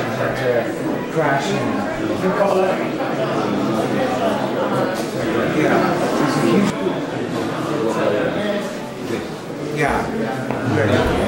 like a crashing. You call it? Yeah. It's a huge... Yeah.